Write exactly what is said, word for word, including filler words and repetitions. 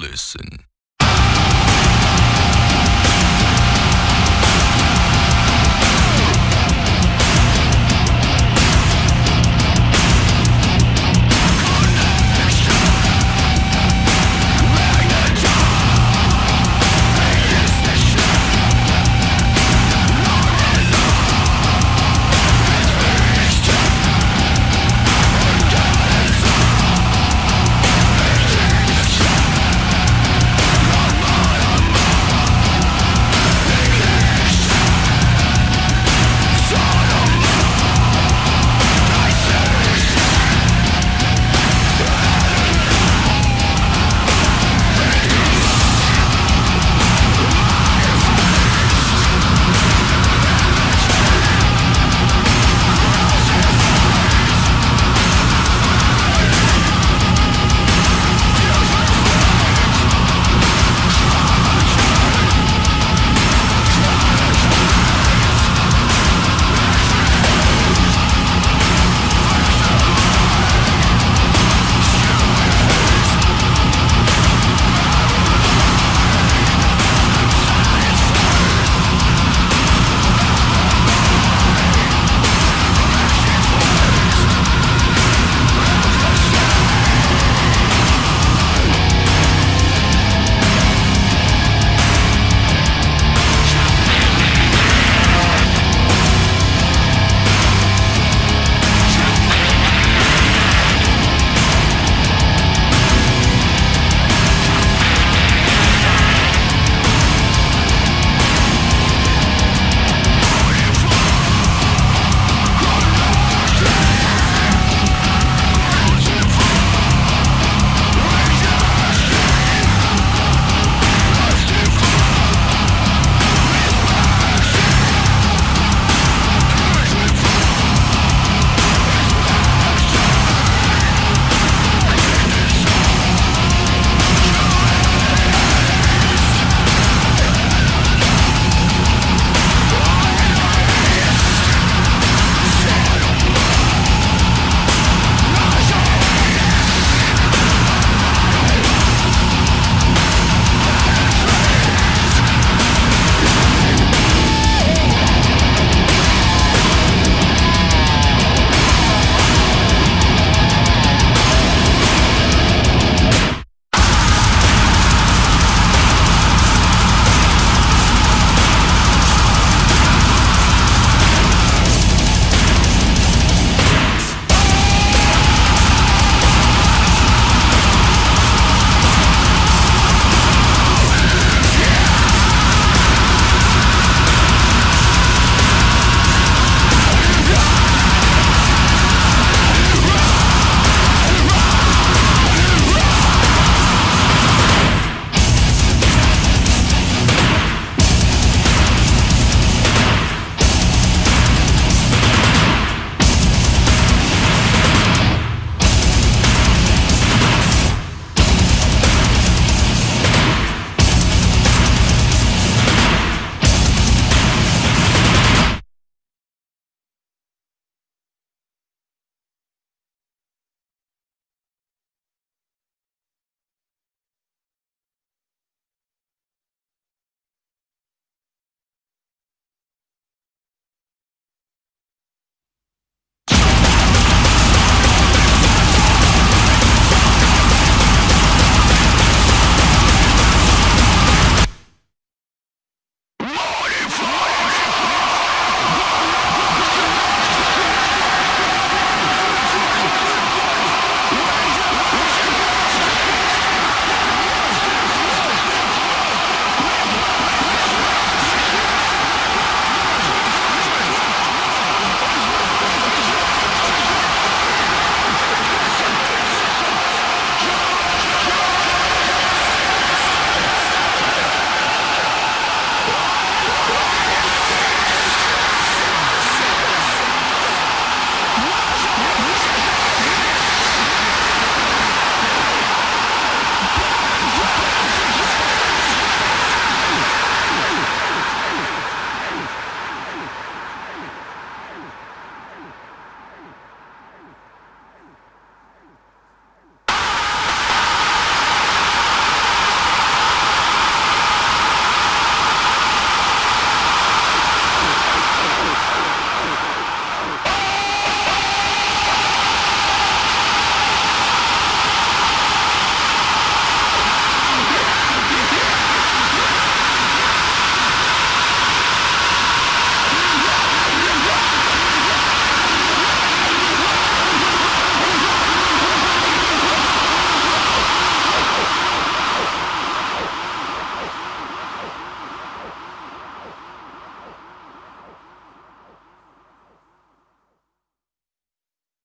listen.